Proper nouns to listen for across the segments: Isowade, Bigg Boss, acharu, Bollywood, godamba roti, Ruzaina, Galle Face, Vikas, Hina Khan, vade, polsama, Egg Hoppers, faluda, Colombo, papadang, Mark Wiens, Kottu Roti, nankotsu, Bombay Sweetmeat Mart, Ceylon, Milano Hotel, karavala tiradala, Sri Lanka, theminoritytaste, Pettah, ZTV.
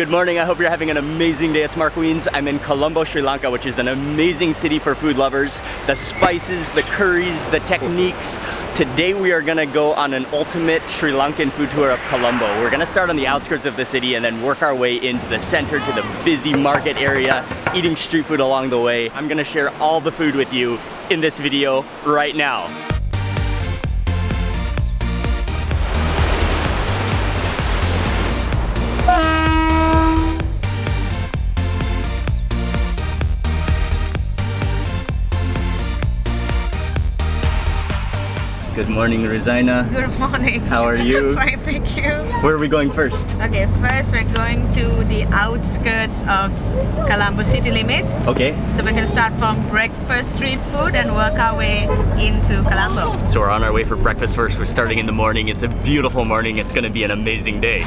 Good morning, I hope you're having an amazing day. It's Mark Wiens. I'm in Colombo, Sri Lanka, which is an amazing city for food lovers. The spices, the curries, the techniques. Today we are gonna go on an ultimate Sri Lankan food tour of Colombo. We're gonna start on the outskirts of the city and then work our way into the center to the busy market area, eating street food along the way. I'm gonna share all the food with you in this video right now. Good morning, Ruzaina. Good morning. How are you? Fine, thank you. Where are we going first? Okay, first we're going to the outskirts of Colombo city limits. Okay. So we're going to start from breakfast street food and work our way into Colombo. So we're on our way for breakfast first. We're starting in the morning. It's a beautiful morning. It's going to be an amazing day.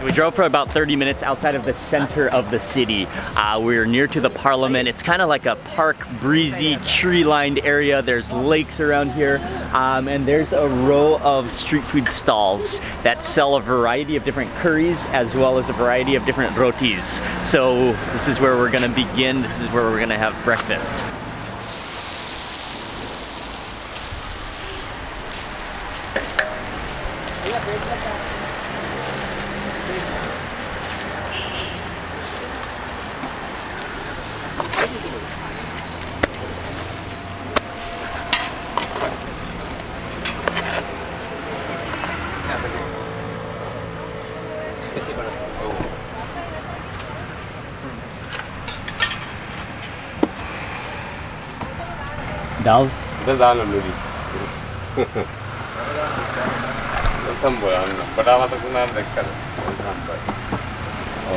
We drove for about 30 minutes outside of the center of the city. We're near to the parliament. It's kind of like a park, breezy, tree-lined area. There's lakes around here. And there's a row of street food stalls that sell a variety of different curries as well as a variety of different rotis. So this is where we're gonna begin. This is where we're gonna have breakfast. Dal? Dal and Ludi.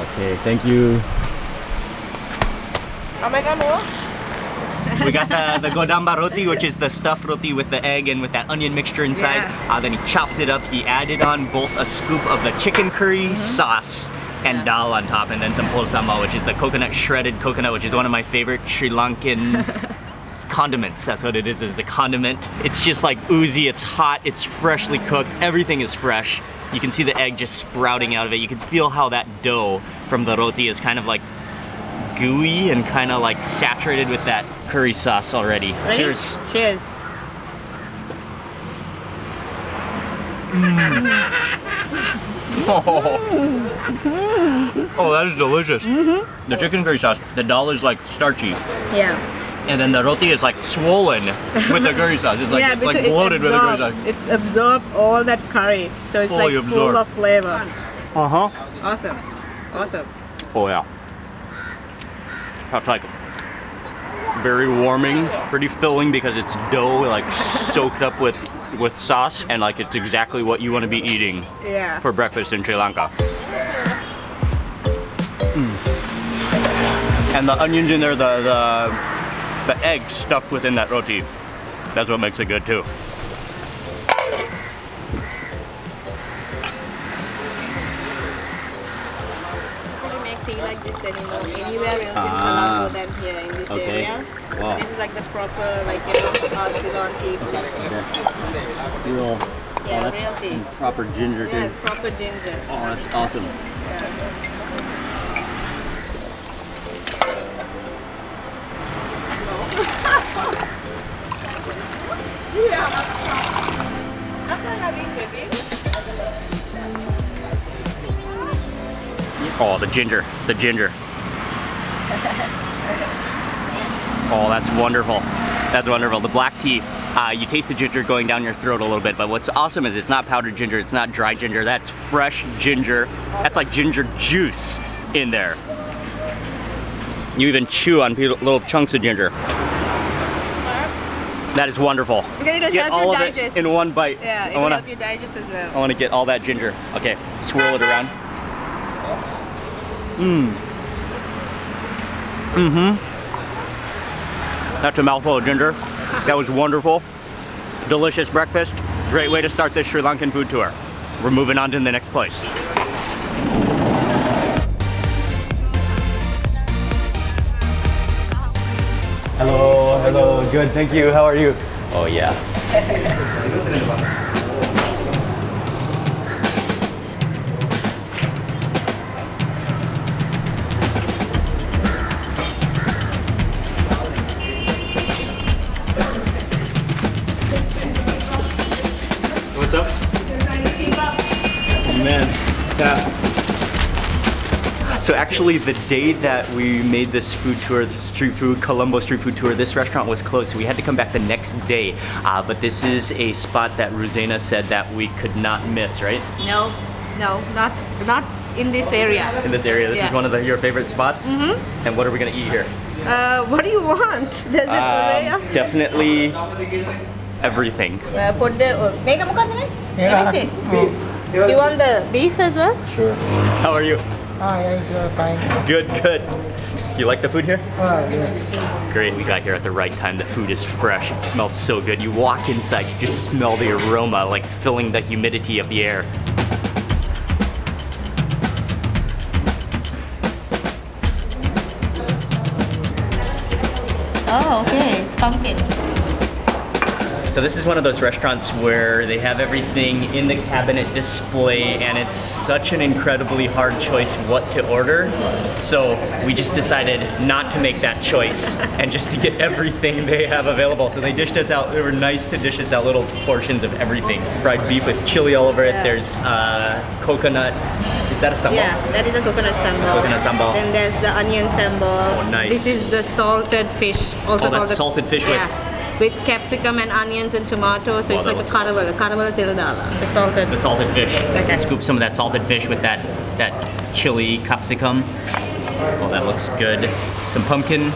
Okay, thank you. We got the godamba roti, which is the stuffed roti with the egg and with that onion mixture inside. Yeah. Then he chops it up. He added on both a scoop of the chicken curry sauce and dal on top, and then some polsama, which is the coconut, shredded coconut, which is one of my favorite Sri Lankan condiments. That's what it is. It's a condiment. It's just like oozy. It's hot. It's freshly cooked. Everything is fresh. You can see the egg just sprouting out of it. You can feel how that dough from the roti is kind of like gooey and kind of like saturated with that curry sauce already. Ready? Cheers. Cheers. Oh. Oh, that is delicious. The chicken curry sauce, the dal is like starchy. Yeah. And then the roti is like swollen with the curry sauce. It's like, yeah, it's like bloated with the curry sauce. It's absorbed all that curry. So it's fully like absorbed. Full of flavor. Uh-huh. Awesome. Awesome. Oh yeah. That's like very warming, pretty filling because it's dough like soaked up with sauce, and like it's exactly what you want to be eating for breakfast in Sri Lanka. And the onions in there, the egg stuffed within that roti. That's what makes it good too. We don't make tea like this anymore anywhere else in Colombo than here in this area. Wow. This is like the proper, like, you know, Ceylon tea. Okay. Real. Yeah, that's real tea. Proper ginger tea. Yeah, proper ginger. Oh, that's awesome. Yeah. Oh, the ginger, the ginger. Oh, that's wonderful. That's wonderful. The black tea, you taste the ginger going down your throat a little bit, but what's awesome is it's not powdered ginger, it's not dry ginger, that's fresh ginger. That's like ginger juice in there. You even chew on little chunks of ginger. That is wonderful. Because it'll help you digest. Get all of it in one bite. Yeah, it'll help you digest as well. I want to get all that ginger. Okay, swirl it around. Mmm. Mm-hmm. That's a mouthful of ginger. That was wonderful. Delicious breakfast. Great way to start this Sri Lankan food tour. We're moving on to the next place. Hello, hello. Good, thank you. How are you? Oh, yeah. What's up? They're trying to keep up. Oh, man, fast. So actually the day that we made this food tour, the street food, Colombo street food tour, this restaurant was closed, so we had to come back the next day. But this is a spot that Ruzaina said that we could not miss, right? No, no, not in this area. In this area, this is one of your favorite spots? Mm-hmm. And what are we gonna eat here? What do you want? There's a array of stuff. Definitely everything. Put the... Do you want the beef as well? Sure. How are you? Oh, yeah, sure, fine. Good, good. You like the food here? Oh, yes. Great, we got here at the right time. The food is fresh, it smells so good. You walk inside, you just smell the aroma, like filling the humidity of the air. Oh, okay, it's pumpkin. So this is one of those restaurants where they have everything in the cabinet display, and it's such an incredibly hard choice what to order. So we just decided not to make that choice and just to get everything they have available. So they dished us out, they were nice to dish us out little portions of everything. Fried beef with chili all over it, there's coconut, is that a sambal? Yeah, that is a coconut sambal. Coconut sambal. Then there's the onion sambal. Oh, nice. This is the salted fish. Also oh, that's called salted fish with capsicum and onions and tomatoes, so it's like a karavala, awesome. Karavala tiradala, the salted fish. Okay. Scoop some of that salted fish with that chili capsicum. Oh, that looks good. Some pumpkin.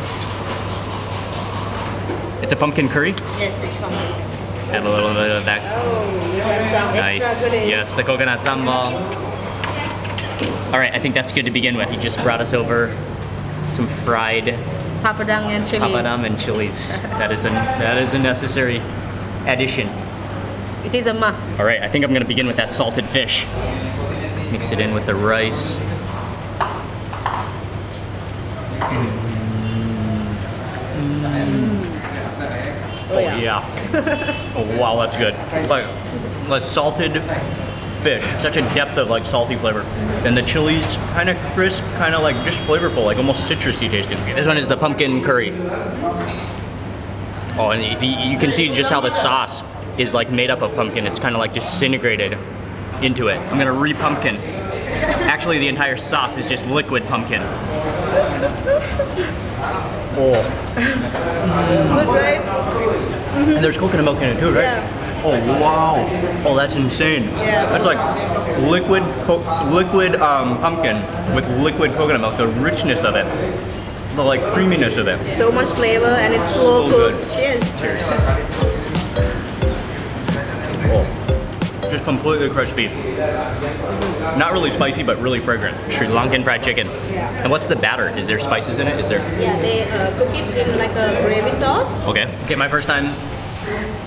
It's a pumpkin curry? Yes, it's pumpkin. Add a little bit of that. Oh, nice. Yes, the coconut sambal. All right, I think that's good to begin with. He just brought us over some fried papadang and chilies. Papadang and chilies. That is a necessary addition. It is a must. All right, I think I'm gonna begin with that salted fish. Mix it in with the rice. Oh yeah. Oh wow, that's good. Like salted fish, such a depth of like salty flavor. And the chilies, kind of crisp, kind of like just flavorful, like almost citrusy tasting. This one is the pumpkin curry. Oh, and you can see just how the sauce is like made up of pumpkin. It's kind of like disintegrated into it. I'm gonna re-pumpkin. Actually, the entire sauce is just liquid pumpkin. Oh. Good, right? Mm-hmm. And there's coconut milk in it too, right? Yeah. Oh wow! Oh, that's insane. Yeah. That's like liquid pumpkin with liquid coconut milk. The richness of it, the like creaminess of it. So much flavor, and it's so good. Cheers. Cheers. Oh, just completely crispy. Not really spicy, but really fragrant. Sri Lankan fried chicken. And what's the batter? Is there spices in it? Is there? Yeah, they cook it in like a gravy sauce. Okay. Okay, my first time.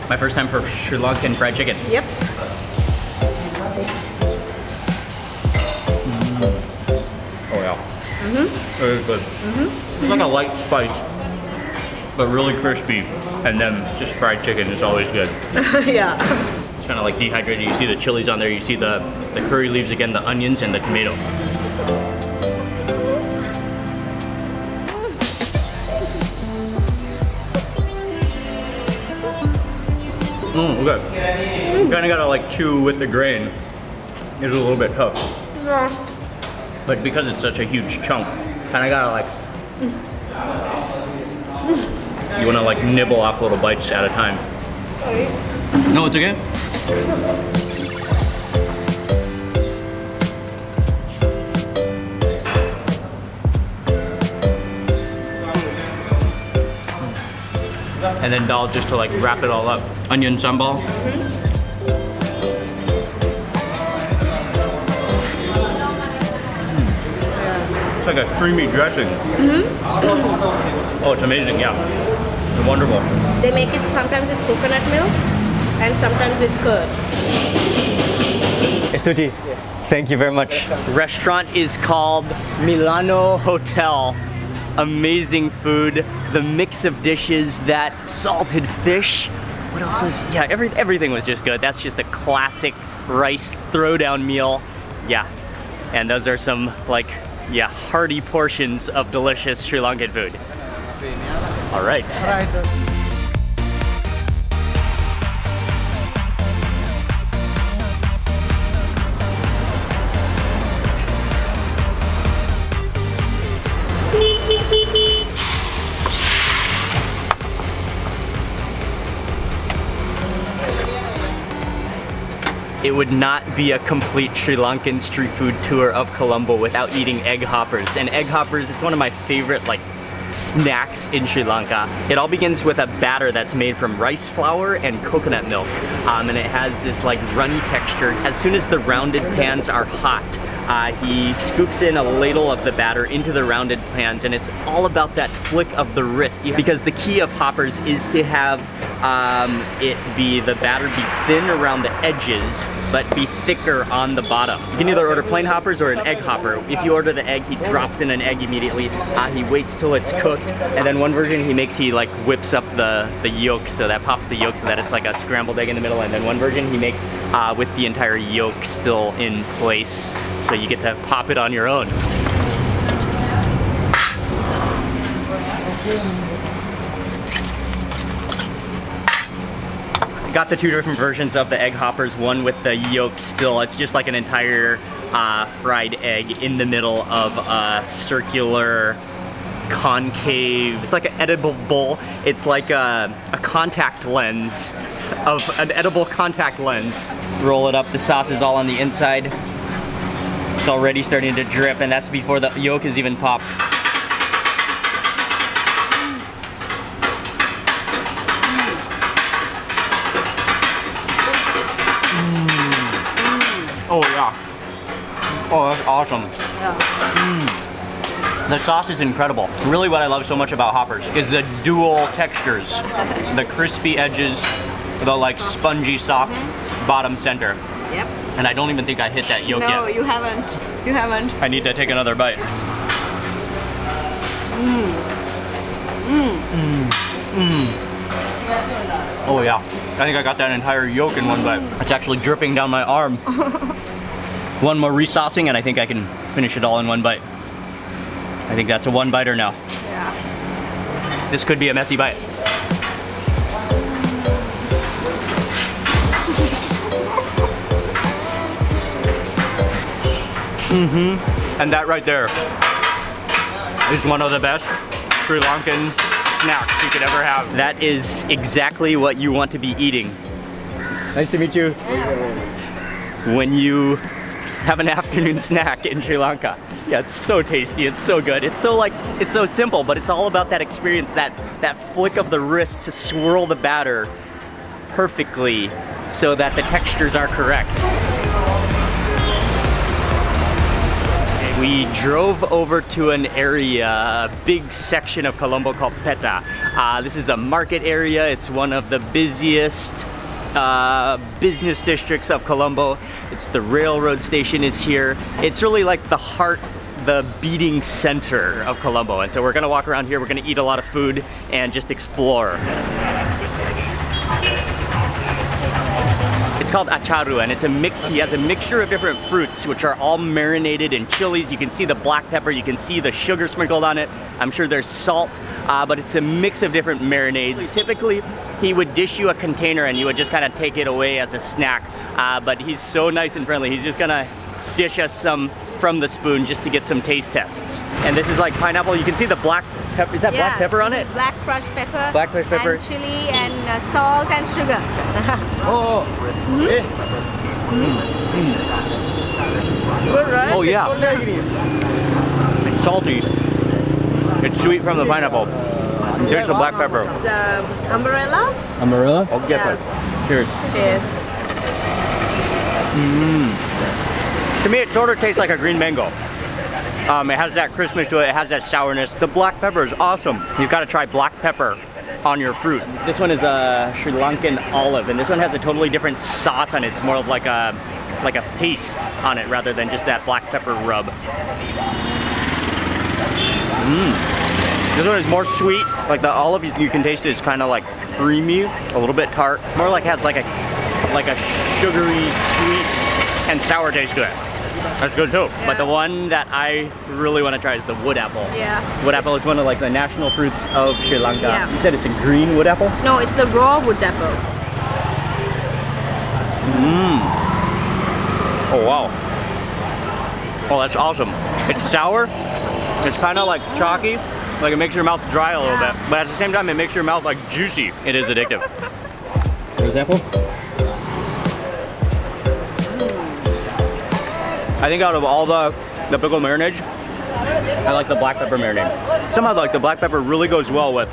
My first time for Sri Lankan fried chicken. Yep. Mm-hmm. Oh yeah. Mm-hmm. Very good. Mm-hmm. It's like a light spice, but really crispy. And then just fried chicken is always good. Yeah. It's kind of like dehydrated. You see the chilies on there. You see the curry leaves again, the onions and the tomato. Okay. You kinda gotta like chew with the grain. It's a little bit tough. Yeah. But because it's such a huge chunk, kinda gotta like... You wanna like nibble off little bites at a time. Sorry. No, it's okay. And then dal just to like wrap it all up. Onion sambal. Mm-hmm. It's like a creamy dressing. Mm-hmm. Oh, it's amazing, yeah. It's wonderful. They make it sometimes with coconut milk and sometimes with curd. Estuti, thank you very much. The restaurant is called Milano Hotel. amazing food, the mix of dishes, that salted fish. What else was, yeah, everything was just good. That's just a classic rice throwdown meal. Yeah, and those are some, like, yeah, hearty portions of delicious Sri Lankan food. All right. It would not be a complete Sri Lankan street food tour of Colombo without eating egg hoppers. And egg hoppers, it's one of my favorite, like, snacks in Sri Lanka. It all begins with a batter that's made from rice flour and coconut milk. And it has this like runny texture. As soon as the rounded pans are hot, he scoops in a ladle of the batter into the rounded pans, and it's all about that flick of the wrist. Because the key of hoppers is to have the batter be thin around the edges, but be thicker on the bottom. You can either order plain hoppers or an egg hopper. If you order the egg, he drops in an egg immediately. He waits till it's cooked, and then one version he makes, he like whips up the yolk, so that pops the yolk so that it's like a scrambled egg in the middle, and then one version he makes with the entire yolk still in place. So you get to pop it on your own. Got the two different versions of the egg hoppers, one with the yolk still. It's just like an entire fried egg in the middle of a circular concave, it's like an edible bowl. It's like a contact lens, of an edible contact lens. Roll it up, the sauce is all on the inside. It's already starting to drip, and that's before the yolk is even popped. Oh yeah. Oh, that's awesome. Yeah. The sauce is incredible. Really what I love so much about hoppers is the dual textures. The crispy edges, the like spongy soft bottom center. Yep. And I don't even think I hit that yolk yet. No, you haven't. You haven't. I need to take another bite. Oh yeah. I think I got that entire yolk in one bite. It's actually dripping down my arm. One more resaucing and I think I can finish it all in one bite. I think that's a one biter now. Yeah. This could be a messy bite. And that right there is one of the best Sri Lankan snacks you could ever have. That is exactly what you want to be eating. Nice to meet you. Yeah. When you have an afternoon snack in Sri Lanka. Yeah, it's so tasty, it's so good. It's so like, it's so simple, but it's all about that experience, that flick of the wrist to swirl the batter perfectly so that the textures are correct. We drove over to an area, a big section of Colombo called Pettah. This is a market area. It's one of the busiest business districts of Colombo. It's the railroad station is here. It's really like the heart, the beating center of Colombo. And so we're gonna walk around here, we're gonna eat a lot of food and just explore. It's called acharu, and it's a mix. He has a mixture of different fruits, which are all marinated in chilies. You can see the black pepper, you can see the sugar sprinkled on it. I'm sure there's salt, but it's a mix of different marinades. Typically, he would dish you a container, and you would just kind of take it away as a snack. But he's so nice and friendly. He's just gonna dish us some from the spoon just to get some taste tests. And this is like pineapple. You can see the black pepper. Is that black pepper on it? Black crushed pepper. Black crushed pepper. And chili and salt and sugar. Oh, oh yeah, it's salty, it's sweet from the pineapple, there's the black pepper. The umbrella? Umbrella? Okay, yeah. Cheers. Cheers. To me it sort of tastes like a green mango. It has that crispness to it, it has that sourness. The black pepper is awesome. You've got to try black pepper on your fruit. This one is a Sri Lankan olive, and this one has a totally different sauce on it. It's more of like a paste on it rather than just that black pepper rub. This one is more sweet. Like the olive, you can taste it, is kind of like creamy, a little bit tart. More like has like a sugary, sweet, and sour taste to it. That's good too. Yeah. But the one that I really want to try is the wood apple. Yeah. Wood apple is one of like the national fruits of Sri Lanka. Yeah. You said it's a green wood apple? No, it's the raw wood apple. Mmm. Oh wow. Oh, that's awesome. It's sour. It's kind of like chalky. Like it makes your mouth dry a little bit. But at the same time, it makes your mouth like juicy. It is addictive. There's apple. I think out of all the pickle marinade, I like the black pepper marinade. Somehow like the black pepper really goes well with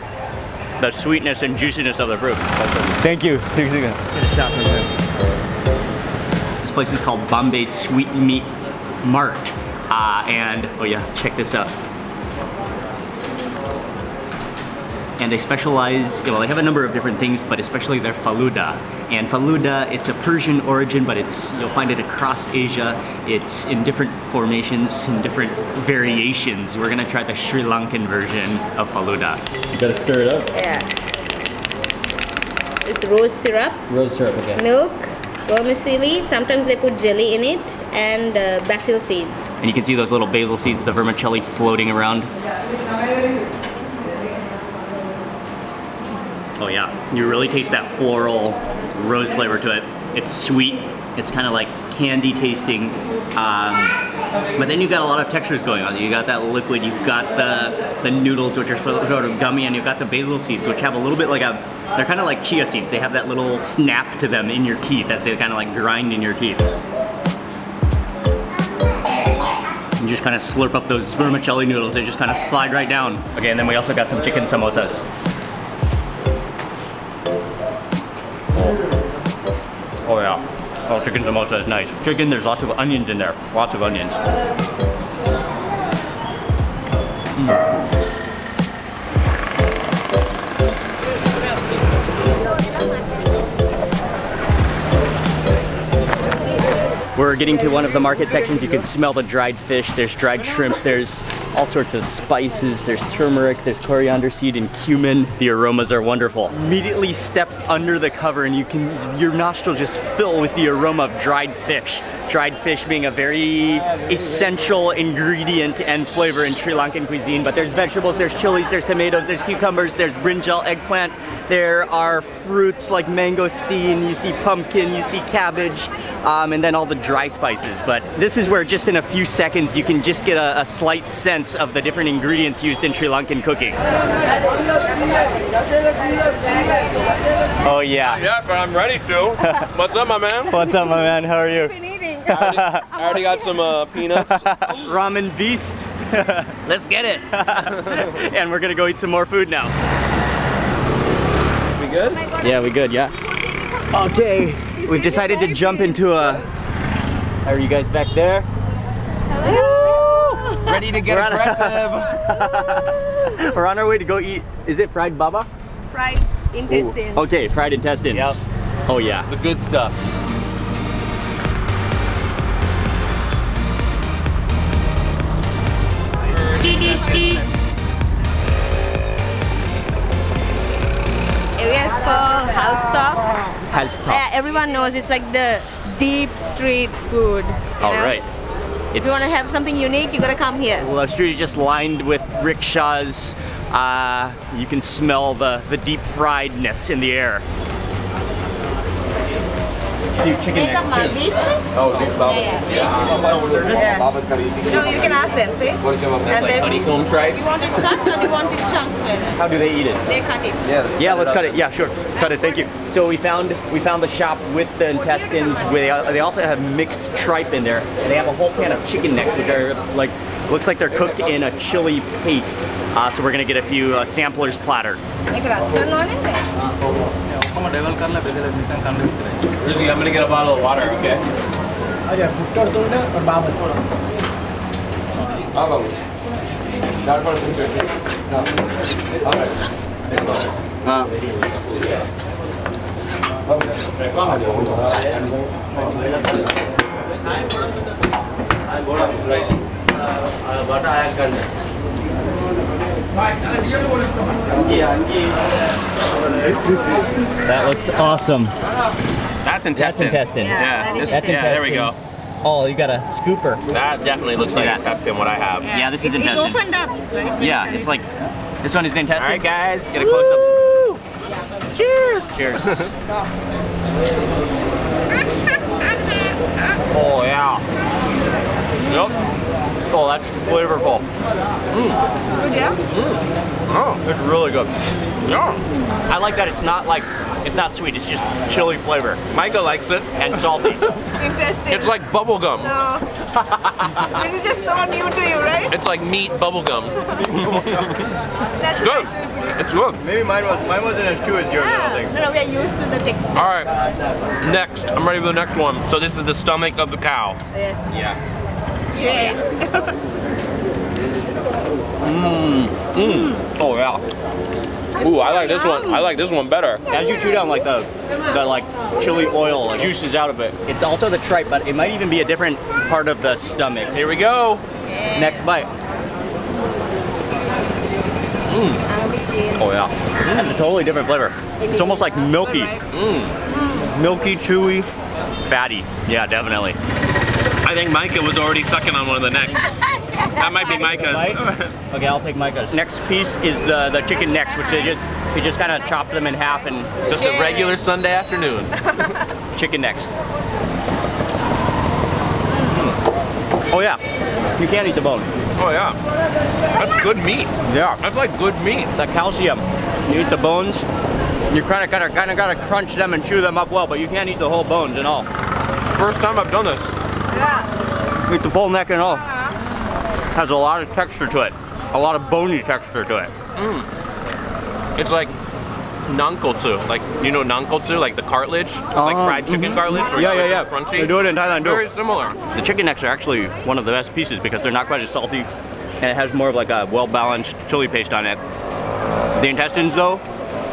the sweetness and juiciness of the fruit. Thank you. This place is called Bombay Sweetmeat Mart. And oh yeah, check this out. And they specialize, well, they have a number of different things, but especially their Faluda. And Faluda, it's a Persian origin, but it's, you'll find it across Asia. It's in different formations, in different variations. We're gonna try the Sri Lankan version of Faluda. You gotta stir it up. Yeah. It's rose syrup. Rose syrup, okay. Milk, vermicelli, sometimes they put jelly in it, and basil seeds. And you can see those little basil seeds, the vermicelli floating around. Oh yeah, you really taste that floral rose flavor to it. It's sweet, it's kind of like candy tasting, but then you've got a lot of textures going on. You got that liquid, you've got the noodles, which are sort of gummy, and you've got the basil seeds, which have a little bit like a, they're kind of like chia seeds. They have that little snap to them in your teeth as they kind of like grind in your teeth. You just kind of slurp up those vermicelli noodles. They just kind of slide right down. Okay, and then we also got some chicken samosas. Oh yeah, oh chicken samosa is nice. Chicken, there's lots of onions in there, lots of onions. We're getting to one of the market sections. You can smell the dried fish, there's dried shrimp, there's all sorts of spices, there's turmeric, there's coriander seed and cumin. The aromas are wonderful. Immediately step under the cover and you can, your nostril just fill with the aroma of dried fish. Dried fish being a very essential ingredient and flavor in Sri Lankan cuisine, but there's vegetables, there's chilies, there's tomatoes, there's cucumbers, there's brinjal, eggplant. There are fruits like mangosteen, you see pumpkin, you see cabbage, and then all the dry spices. But this is where just in a few seconds you can just get a slight sense of the different ingredients used in Sri Lankan cooking. Oh yeah. Yeah, but I'm ready to. What's up, my man? What's up, my man? How are you? I've been eating. I already got some peanuts. Ramen beast. Let's get it. And we're gonna go eat some more food now. We good? Yeah, we good, yeah. Okay, we've decided to jump into a... Are you guys back there? Hello. Woo! Ready to get aggressive. We're on our way to go eat, is it fried baba? Fried intestines. Ooh. Okay, fried intestines. Yep. Oh yeah. The good stuff. Areas called house tops. House tops. Yeah, everyone knows it's like the deep street food. Alright. If you want to have something unique, you gotta come here. Well, the street is just lined with rickshaws. You can smell the deep friedness in the air. Chicken next to it. Oh, this baba. Yeah. Self-service? Yeah. No, you can ask them, see? That's like honeycomb tripe. You want it cut or do you want it chunks like that? How do they eat it? They cut it. Yeah, let's cut it. Yeah, sure. Cut it, thank you. So we found the shop with the intestines. They also have mixed tripe in there. And they have a whole pan of chicken necks, which are like, looks like they're cooked in a chili paste. So we're going to get a few samplers platter. Rizzi, I'm going to get a bottle of water, okay? That looks awesome. That's intestine. That's intestine. Yeah, yeah. That's intestine. There we go. Oh, you got a scooper. That definitely looks like intestine, what I have. Yeah, yeah, this is intestine. It's opened up. Right? Yeah, it's like, this one is the intestine. All right, guys. Get a close up. Cheers. Cheers. Oh, yeah. Nope. Oh, that's flavorful. Mm. Yeah. Mm. Oh, it's really good. Yeah. I like that it's not like, it's not sweet, it's just chili flavor. Micah likes it. And salty. Interesting. It's like bubble gum. No. This is just so new to you, right? It's like meat bubble gum. That's good. It's good. Maybe mine wasn't as true as yours, I think. No, we are used to the texture. All right, next. I'm ready for the next one. So this is the stomach of the cow. Yes. Yeah. Cheers. Mmm. Mmm. Oh yeah. Ooh, I like this one. I like this one better. As you chew down, like the like chili oil juices out of it. It's also the tripe, but it might even be a different part of the stomach. Here we go. Yeah. Next bite. Mmm. Oh yeah. That's a totally different flavor. It's almost like milky. Mmm. Milky, chewy, fatty. Yeah, definitely. I think Micah was already sucking on one of the necks. That might be Micah's. Okay, I'll take Micah's. Next piece is the chicken necks, which we just kind of chopped them in half and just a regular Sunday afternoon. Chicken necks. Oh yeah, you can't eat the bone. Oh yeah, that's good meat. Yeah, that's like good meat. The calcium. You eat the bones, you kind of gotta crunch them and chew them up well, but you can't eat the whole bones and all. First time I've done this. Yeah. With the full neck and all. Has a lot of texture to it. A lot of bony texture to it. Mm. It's like nankotsu. Like, you know nankotsu? Like the cartilage? Like fried chicken cartilage? Or yeah. Crunchy. They do it in Thailand too. Very similar. The chicken necks are actually one of the best pieces because they're not quite as salty. And it has more of like a well-balanced chili paste on it. The intestines though,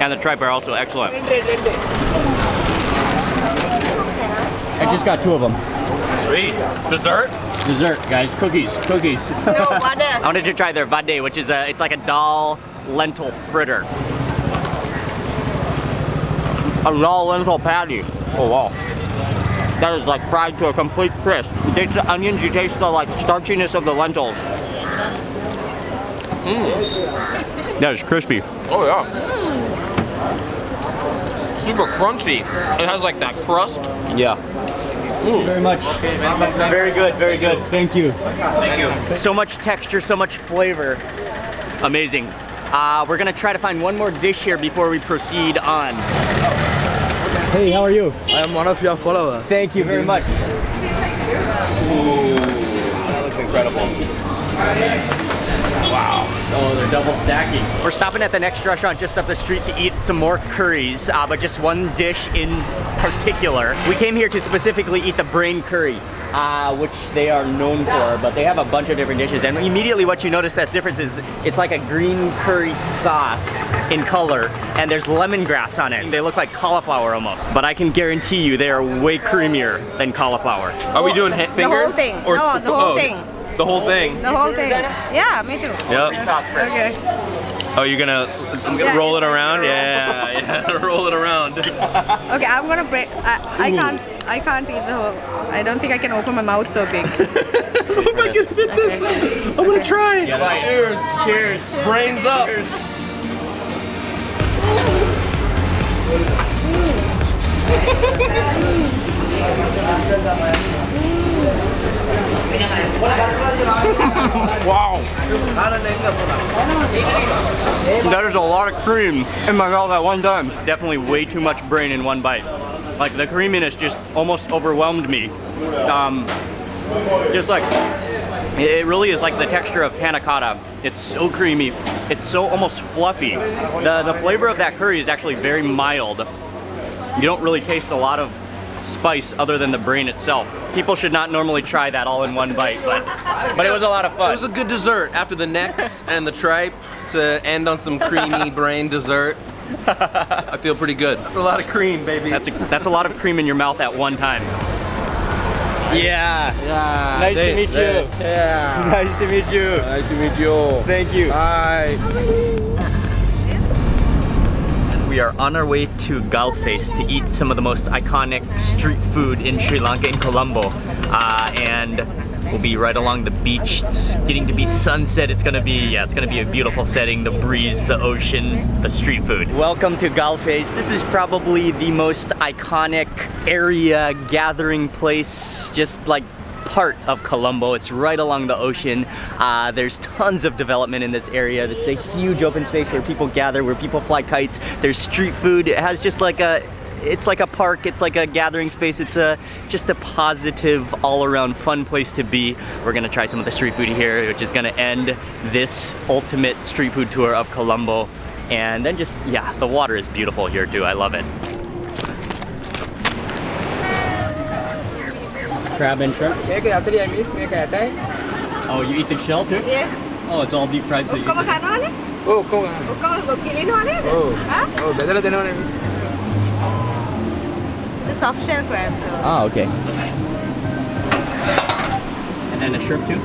and the tripe are also excellent. I just got two of them. Sweet. Dessert? Dessert, guys. Cookies. No, vade. I wanted to try their vade, which is it's like a dal lentil fritter. A dal lentil patty. Oh wow. That is like fried to a complete crisp. You taste the onions, you taste the like starchiness of the lentils. Mmm. That is crispy. Oh yeah. Mm. Super crunchy. It has like that crust. Yeah. Thank you very much. Okay, very good, very good. Thank you. Thank you. So much texture, so much flavor. Amazing. We're gonna try to find one more dish here before we proceed on. Hey, how are you? I am one of your followers. Thank you very much. Ooh, that looks incredible. Wow. Oh, they're double stacking. We're stopping at the next restaurant just up the street to eat some more curries, but just one dish in particular. We came here to specifically eat the brain curry, which they are known for, but they have a bunch of different dishes. And immediately what you notice that's different is it's like a green curry sauce in color, and there's lemongrass on it. They look like cauliflower almost, but I can guarantee you they are way creamier than cauliflower. Are we doing fingers? The whole thing. Or no, the whole thing. The whole thing. The whole thing. Yeah, me too. Yep. Sauce first. Okay. Oh, you're gonna roll it around? Yeah, roll it around. Okay, I'm gonna break. I can't eat the whole. I don't think I can open my mouth so big. Oh my goodness, this. Okay. I'm gonna try. Cheers. Cheers. Brains up. Cheers. Wow. That is a lot of cream in my mouth at one time. Definitely way too much brain in one bite. Like the creaminess just almost overwhelmed me. Just like, it really is like the texture of panna cotta. It's so creamy. It's so almost fluffy. The flavor of that curry is actually very mild. You don't really taste a lot of spice other than the brain itself. People should not normally try that all in one bite, but it was a lot of fun. It was a good dessert after the necks and the tripe to end on some creamy brain dessert. I feel pretty good. That's a lot of cream, baby. That's a lot of cream in your mouth at one time. right? Yeah. Yeah. Nice to meet you. Yeah. Nice to meet you. Nice to meet you. Thank you. Bye. We are on our way to Galle Face to eat some of the most iconic street food in Sri Lanka, in Colombo. And we'll be right along the beach. It's getting to be sunset. It's gonna be, yeah, it's gonna be a beautiful setting. The breeze, the ocean, the street food. Welcome to Galle Face. This is probably the most iconic area gathering place, just like part of Colombo. It's right along the ocean. There's tons of development in this area. It's a huge open space where people gather, where people fly kites. There's street food. It has just like a, it's like a park, it's like a gathering space. It's a just a positive, all-around fun place to be. We're gonna try some of the street food here, which is gonna end this ultimate street food tour of Colombo. And then just, yeah, the water is beautiful here too. I love it. Crab and shrimp. Oh, you eat the shell too? Yes. Oh, it's all deep fried. So you eat it. Oh, come on. Oh, better than the soft shell crab. Oh, okay. And then the shrimp too?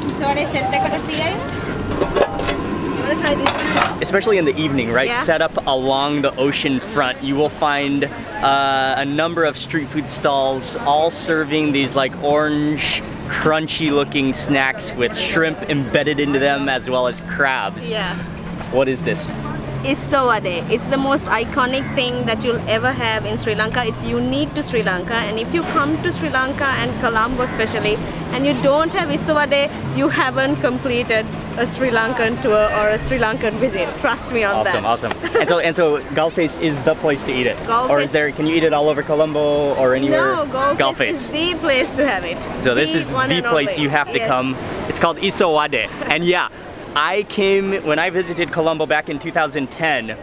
Especially in the evening, right? Yeah. Set up along the ocean front, you will find a number of street food stalls, all serving these like orange, crunchy-looking snacks with shrimp embedded into them, as well as crabs. Yeah. What is this? Isowade. It's the most iconic thing that you'll ever have in Sri Lanka. It's unique to Sri Lanka, and if you come to Sri Lanka and Colombo especially, and you don't have Isowade, you haven't completed a Sri Lankan tour or a Sri Lankan visit. Trust me on that. Awesome, awesome. And so Galle Face is the place to eat it. Or is there? Can you eat it all over Colombo or anywhere? No, Galle Face is the place to have it. So this is the place you have to come. It's called Isowade, and yeah. I came, when I visited Colombo back in 2010,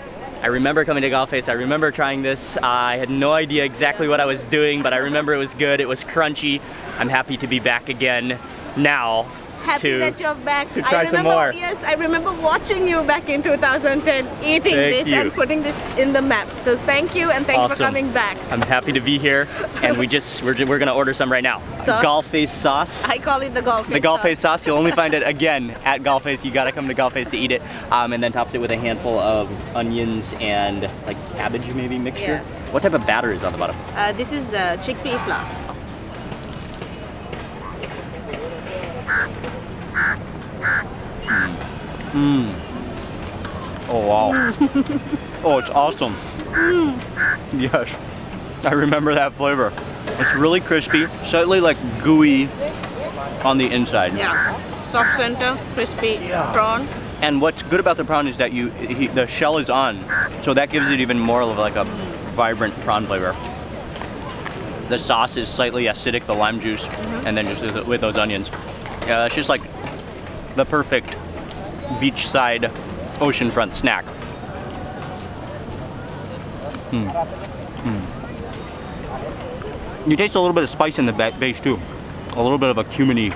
I remember coming to Galle Face, I remember trying this. I had no idea exactly what I was doing, but I remember it was good, it was crunchy. I'm happy to be back again now. Happy that you're back. To try some more. Yes, I remember watching you back in 2010, eating this and putting this in the map. So thank you, and thanks for coming back. I'm happy to be here, and we're gonna order some right now. Galle Face sauce. I call it the Galle Face sauce. The Galle Face sauce. You'll only find it again at Galle Face. You gotta come to Galle Face to eat it, and then tops it with a handful of onions and like cabbage maybe mixture. Yeah. What type of batter is on the bottom? This is chickpea flour. Mmm. Oh wow. Oh, it's awesome. Mm. Yes, I remember that flavor. It's really crispy, slightly like gooey on the inside. Yeah, soft center, crispy prawn. And what's good about the prawn is that the shell is on, so that gives it even more of like a vibrant prawn flavor. The sauce is slightly acidic, the lime juice, and then just with those onions. Yeah, it's just like the perfect beachside oceanfront snack. Mm. Mm. You taste a little bit of spice in the base too. A little bit of a cuminy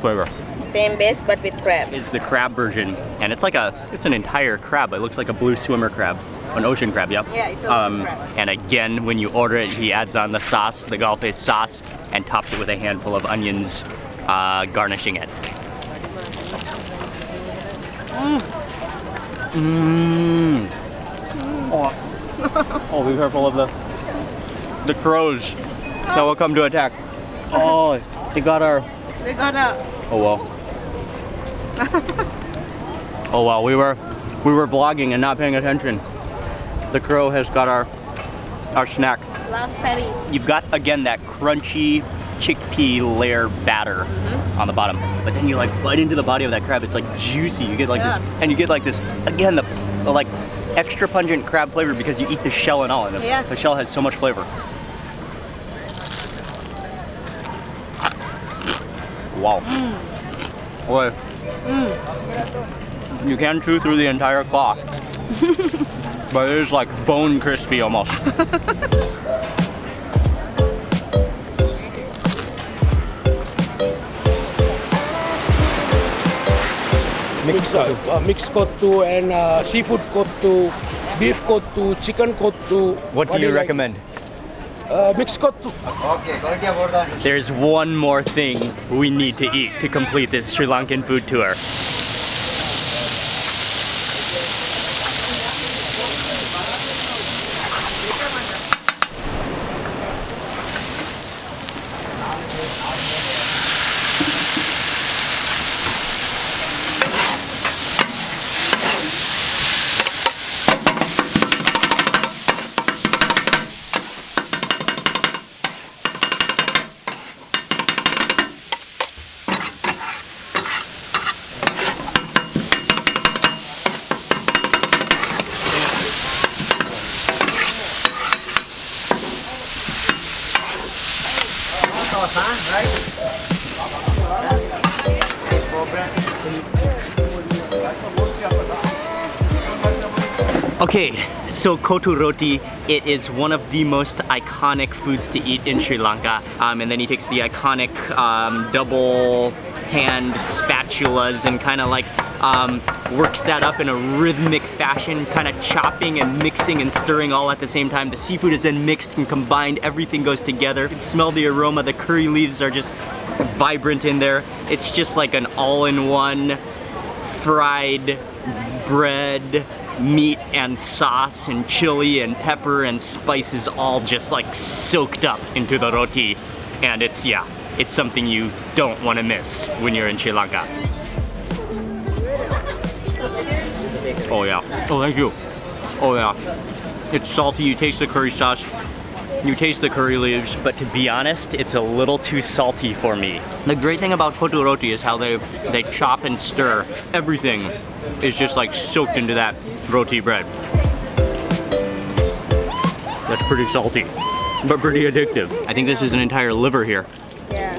flavor. Same base but with crab. It's the crab version, and it's like it's an entire crab. It looks like a blue swimmer crab. An ocean crab, yep. Yeah, it's an ocean crab. And again, when you order it, he adds on the sauce, the Galle Face sauce, and tops it with a handful of onions, garnishing it. Mmm. Mmm. Mm. Oh. Oh, be careful of the crows that will come to attack. Oh, they got our... They got our... Oh, wow. Oh, wow, we were vlogging and not paying attention. The crow has got our snack. Last patty. You've got, again, that crunchy chickpea layer batter on the bottom, but then you like bite into the body of that crab. It's like juicy. You get like this, and you get like this again the like extra pungent crab flavor because you eat the shell and all. And the shell has so much flavor. Wow. Mm. Boy. Mm. You can chew through the entire claw, but it is like bone crispy almost. Mixed kottu and seafood kottu, beef kottu, chicken kottu. What do you recommend? mixed kottu. There's one more thing we need to eat to complete this Sri Lankan food tour. Okay, so Kottu Roti, it is one of the most iconic foods to eat in Sri Lanka. And then he takes the iconic double hand spatulas and kind of like works that up in a rhythmic fashion, kind of chopping and mixing and stirring all at the same time. The seafood is then mixed and combined, everything goes together. You can smell the aroma, the curry leaves are just vibrant in there. It's just like an all-in-one fried bread, meat and sauce and chili and pepper and spices all just like soaked up into the roti. And it's, yeah, it's something you don't want to miss when you're in Sri Lanka. Oh yeah, oh thank you. Oh yeah, it's salty, you taste the curry sauce, you taste the curry leaves, but to be honest, it's a little too salty for me. The great thing about Kottu Roti is how they chop and stir. Everything is just like soaked into that roti bread. That's pretty salty, but pretty addictive. I think this is an entire liver here. Yeah.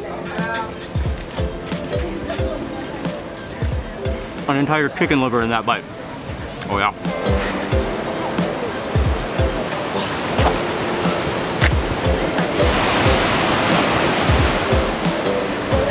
An entire chicken liver in that bite. Oh yeah.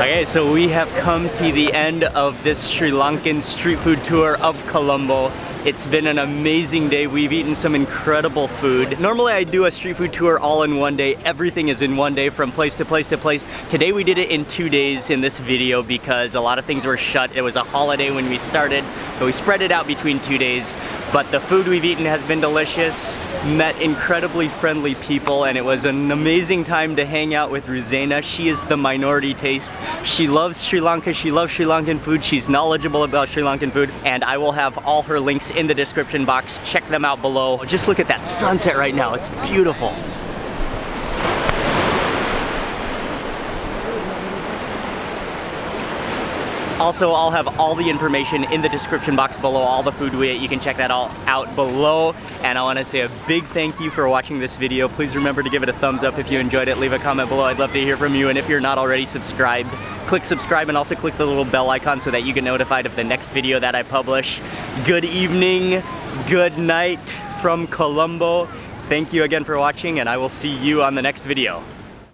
Okay, so we have come to the end of this Sri Lankan street food tour of Colombo. It's been an amazing day. We've eaten some incredible food. Normally I do a street food tour all in one day. Everything is in one day from place to place to place. Today we did it in 2 days in this video because a lot of things were shut. It was a holiday when we started, but we spread it out between 2 days. But the food we've eaten has been delicious, met incredibly friendly people, and it was an amazing time to hang out with Ruzaina. She is the Minority Taste. She loves Sri Lanka, she loves Sri Lankan food, she's knowledgeable about Sri Lankan food, and I will have all her links in the description box. Check them out below. Just look at that sunset right now, it's beautiful. Also, I'll have all the information in the description box below, all the food we ate. You can check that all out below. And I want to say a big thank you for watching this video. Please remember to give it a thumbs up if you enjoyed it. Leave a comment below. I'd love to hear from you. And if you're not already subscribed, click subscribe and also click the little bell icon so that you get notified of the next video that I publish. Good evening, good night from Colombo. Thank you again for watching, and I will see you on the next video.